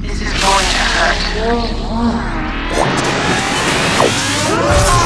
This is going to hurt.